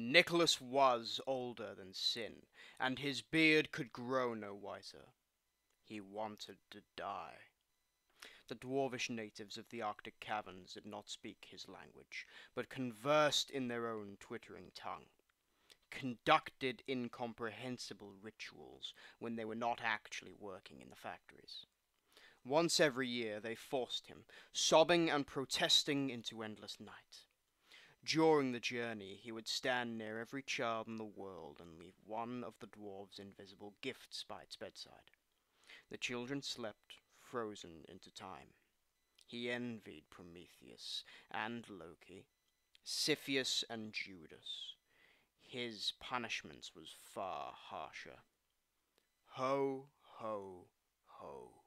Nicholas was older than Sin, and his beard could grow no whiter. He wanted to die. The dwarvish natives of the Arctic caverns did not speak his language, but conversed in their own twittering tongue, conducted incomprehensible rituals when they were not actually working in the factories. Once every year they forced him, sobbing and protesting, into endless night. During the journey, he would stand near every child in the world and leave one of the dwarves' invisible gifts by its bedside. The children slept, frozen into time. He envied Prometheus and Loki, Cepheus and Judas. His punishment was far harsher. Ho, ho, ho.